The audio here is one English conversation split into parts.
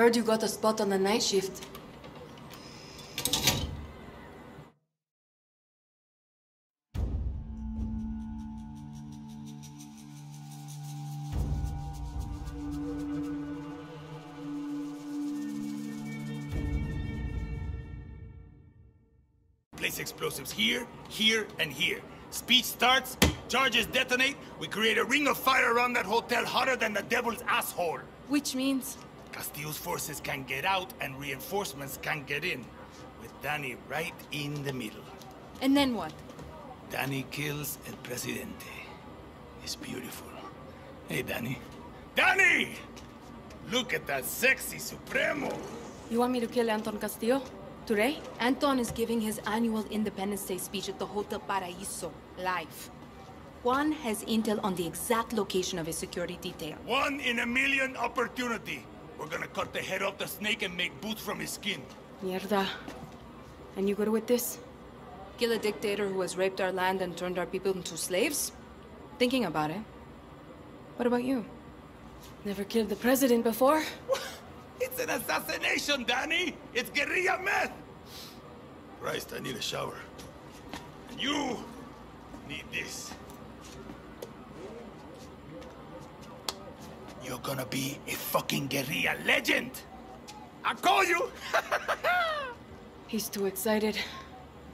Heard you got a spot on the night shift. Place explosives here, here, and here. Speech starts, charges detonate, we create a ring of fire around that hotel hotter than the devil's asshole. Which means? Castillo's forces can get out and reinforcements can get in. With Dani right in the middle. And then what? Dani kills El Presidente. It's beautiful. Hey, Dani. Dani! Look at that sexy Supremo! You want me to kill Antón Castillo? Today, Antón is giving his annual Independence Day speech at the Hotel Paraíso, live. Juan has intel on the exact location of his security detail. One in a million opportunity. We're gonna cut the head off the snake and make boots from his skin. Mierda. And you good with this? Kill a dictator who has raped our land and turned our people into slaves? Thinking about it. What about you? Never killed the president before? It's an assassination, Dani! It's guerrilla meth! Christ, I need a shower. And you need this. You're gonna be a fucking guerrilla legend! I call you! He's too excited.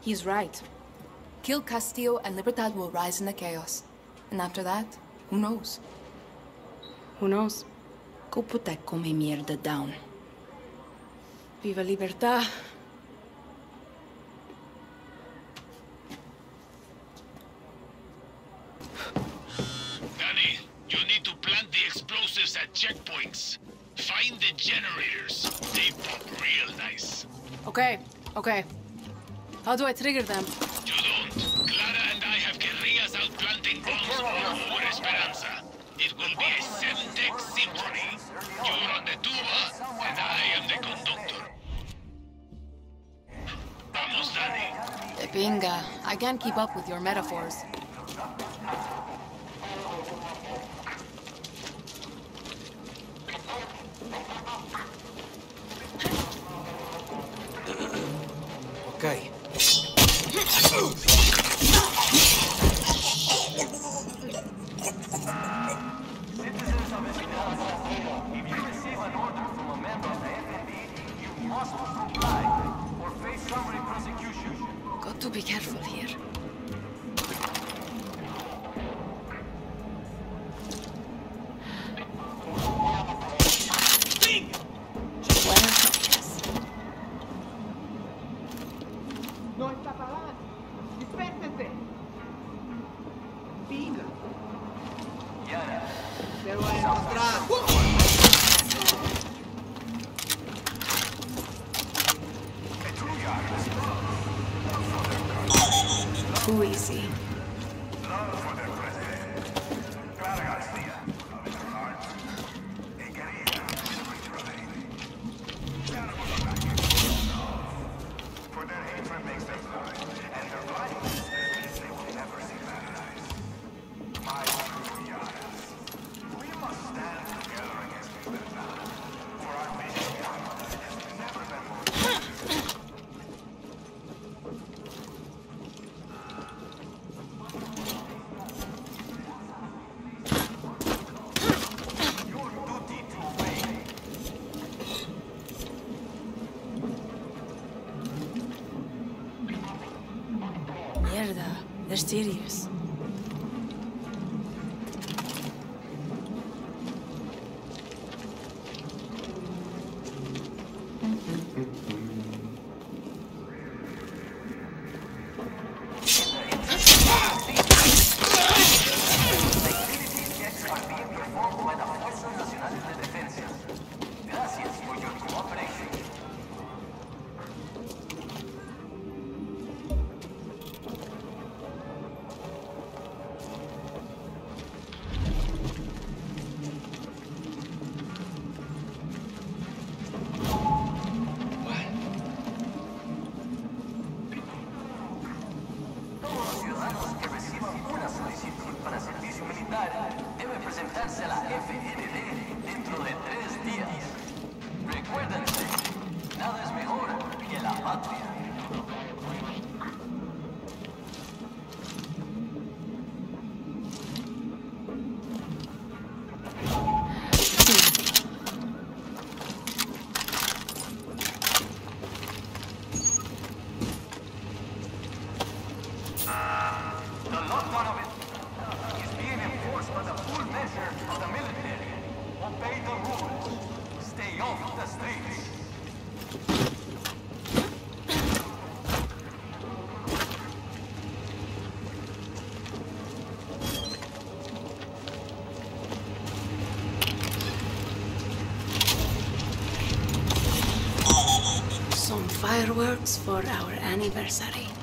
He's right. Kill Castillo and Libertad will rise in the chaos. And after that, who knows? Who knows? Go put that come mierda down. Viva Libertad. Dani, you need to plant the explosives at checkpoints. Find the generators. They pop real nice. Okay, okay. How do I trigger them? You don't. Clara and I have guerrillas out planting bombs all over Esperanza. It will be a 7-deck symphony. You're on the tuba, and I am the conductor. Vamos, Dani. Pinga, I can't keep up with your metaphors. Okay. Be careful here. They're serious. some fireworks for our anniversary. A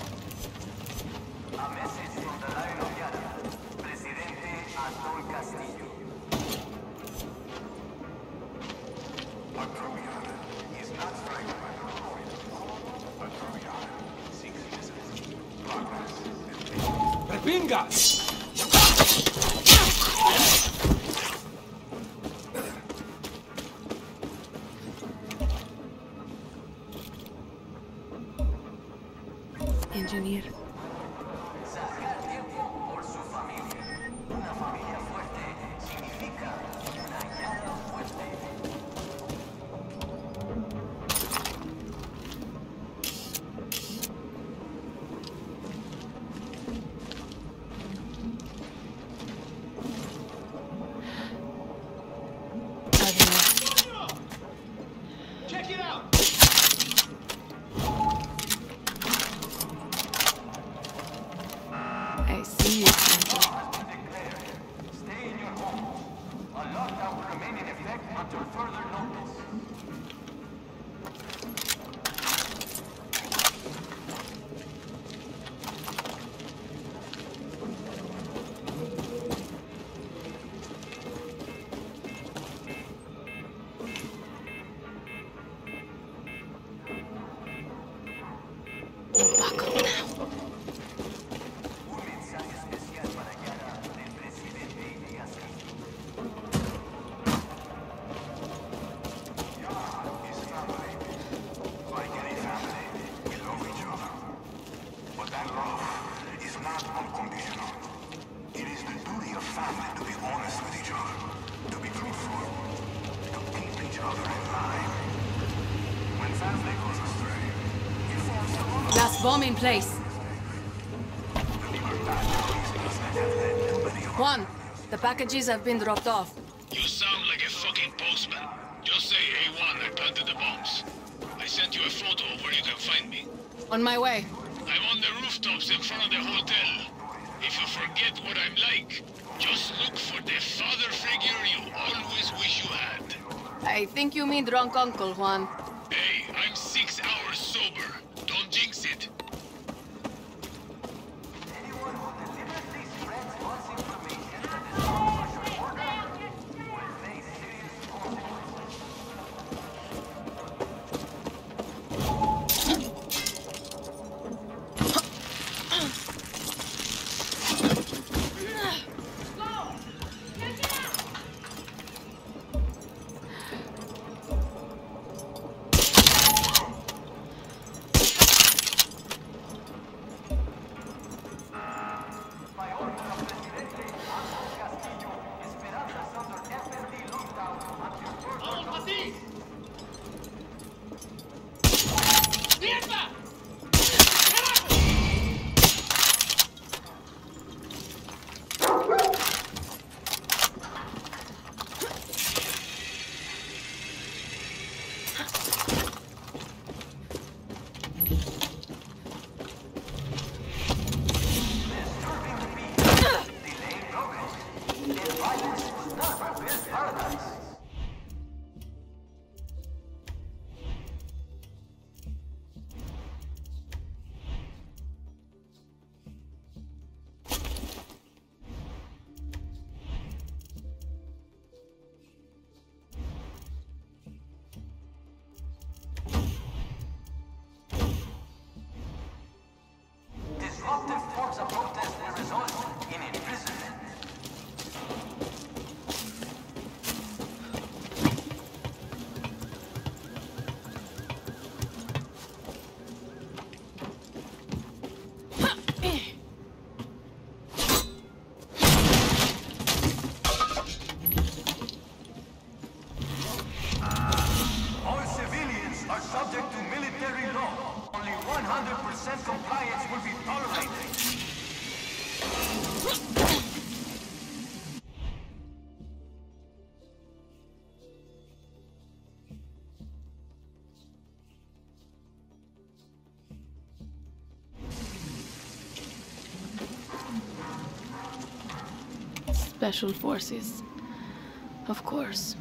message from the Lion of Yara, Presidente Antón Castillo. But Proviar is not frightened by the ruin. But Proviar seeks business, progress, and peace. Repingas! Engineer. Sacar tiempo por su familia. Una familia fuerte significa una Yara fuerte. Check it out. Bomb in place. Juan, the packages have been dropped off. You sound like a fucking postman. Just say, hey, Juan, I planted the bombs. I sent you a photo of where you can find me. On my way. I'm on the rooftops in front of the hotel. If you forget what I'm like, just look for the father figure you always wish you had. I think you mean drunk uncle, Juan. Hey, I'm 6 hours sober. Don't jinx it. Anyone who deliberately spreads false information that is not social order will face serious consequences. Go! Get it out! Special forces, of course.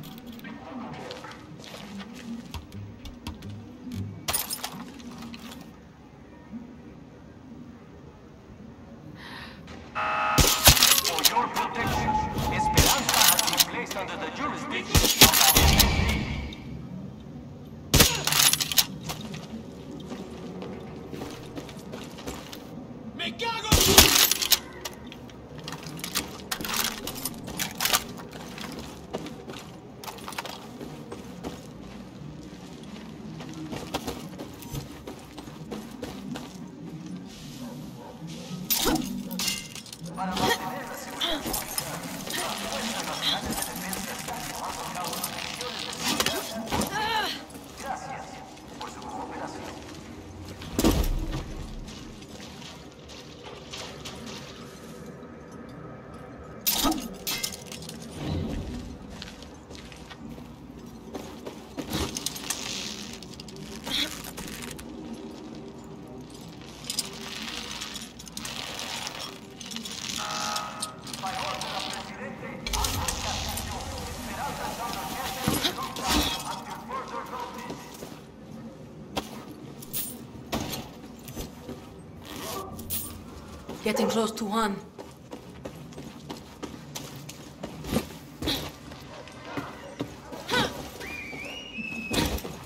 Getting close to one. Forget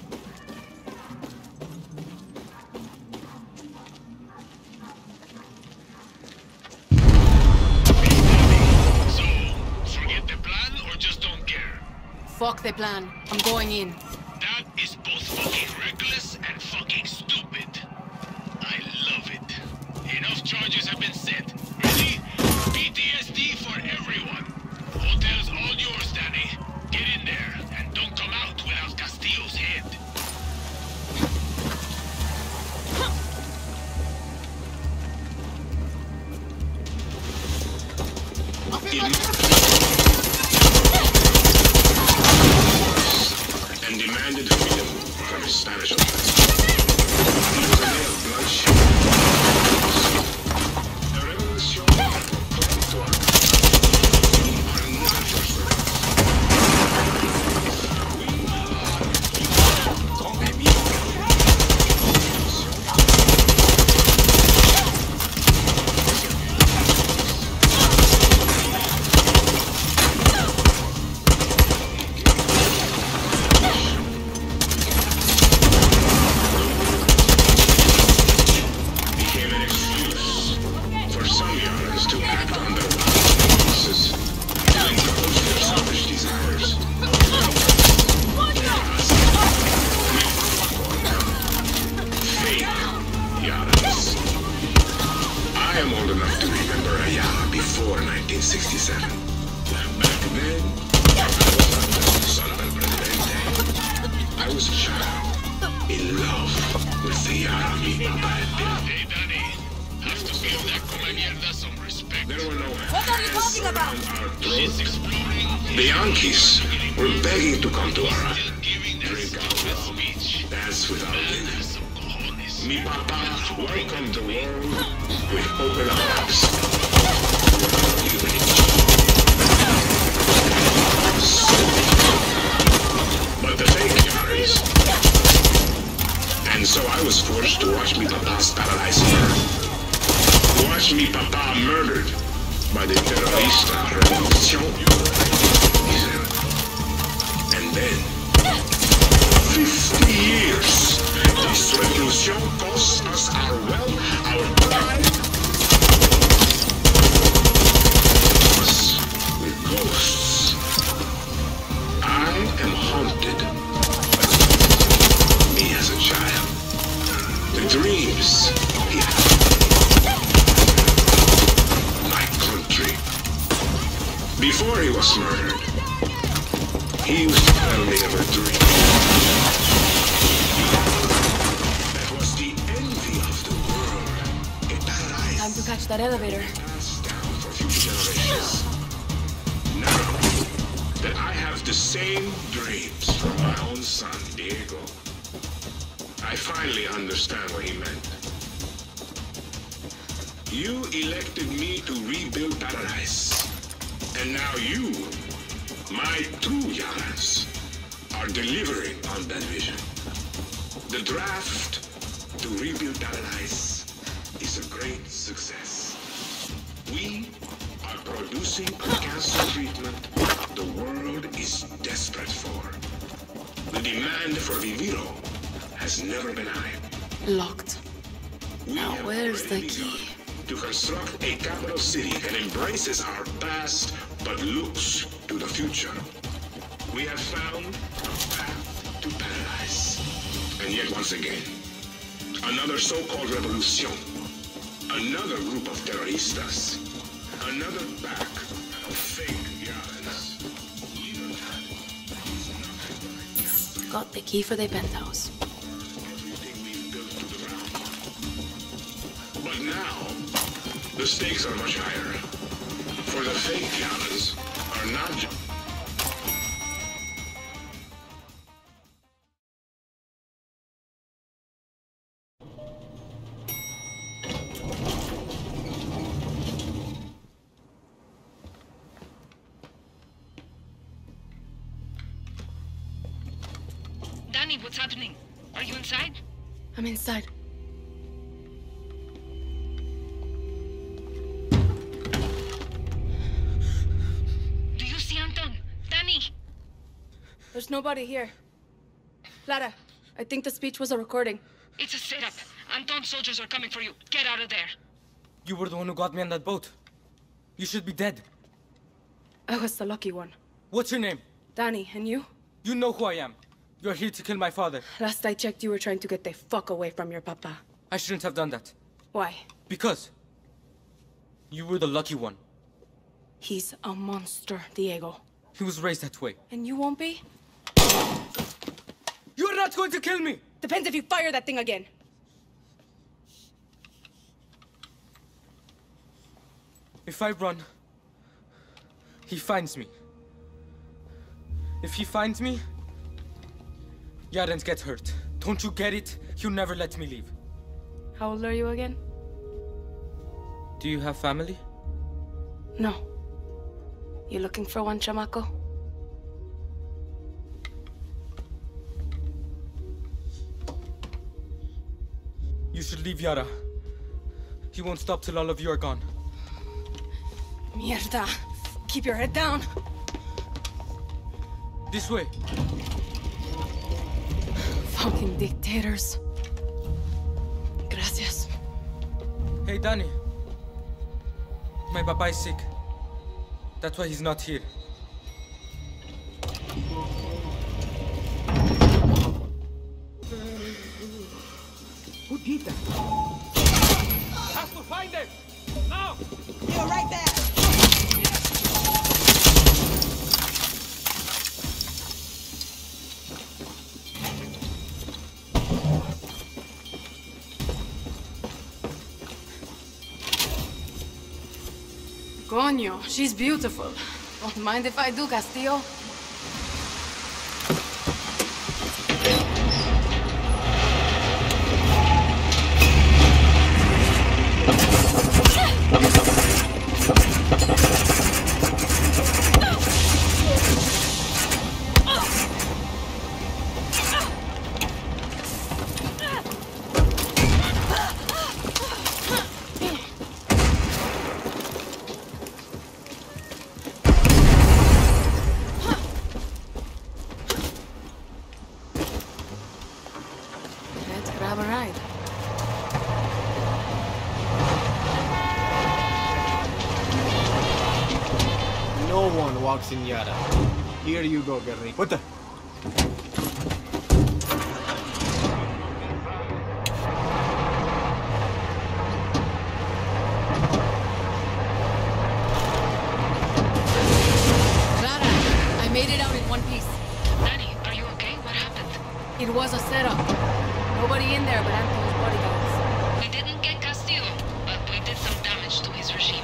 the plan or just don't care? Fuck the plan. I'm going in. That is both fucking reckless and fucking stupid. I love it. Enough charges have been set. Ready? PTSD for everyone. Hotel's all yours, Dani. Get in there and don't come out without Castillo's head. And demanded freedom from his Spanish allies. Producing a cancer treatment the world is desperate for. The demand for Viviro has never been higher. Locked. Now where's the key? To construct a capital city that embraces our past but looks to the future. We have found a path to paradise. And yet once again, another so-called revolution. Another group of terroristas. Another pack of fake yarns. Got the key for the penthouse. Everything we've built to the ground. But now, the stakes are much higher. For the fake yarns are not just... What's happening? Are you inside? I'm inside. Do you see Antón? Dani! There's nobody here. Clara, I think the speech was a recording. It's a setup. Antón's soldiers are coming for you. Get out of there. You were the one who got me on that boat. You should be dead. I was the lucky one. What's your name? Dani, and you? You know who I am. You're here to kill my father. Last I checked, you were trying to get the fuck away from your papa. I shouldn't have done that. Why? Because you were the lucky one. He's a monster, Diego. He was raised that way. And you won't be? You're not going to kill me! Depends if you fire that thing again. If I run, he finds me. If he finds me, Yaren gets hurt. Don't you get it? You never let me leave. How old are you again? Do you have family? No. You looking for one, chamaco? You should leave Yara. He won't stop till all of you are gone. Mierda! Keep your head down! This way. Fucking dictators. Gracias. Hey, Dani. My papa is sick. That's why he's not here. Who did that? Have to find him! Now! You're right there! Coño, she's beautiful. Don't mind if I do, Castillo. Yara. Here you go, Gary. What the? Clara, I made it out in one piece. Dani, are you okay? What happened? It was a setup. Nobody in there but Anton's bodyguards. We didn't get Castillo, but we did some damage to his regime.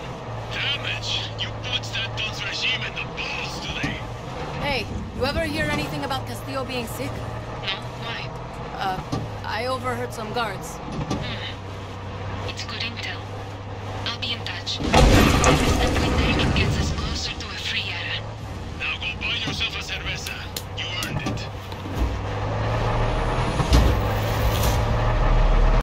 Damage? You punched Anton's regime in the balls today. Hey, you ever hear anything about Castillo being sick? No, why? I overheard some guards. It's good intel. I'll be in touch.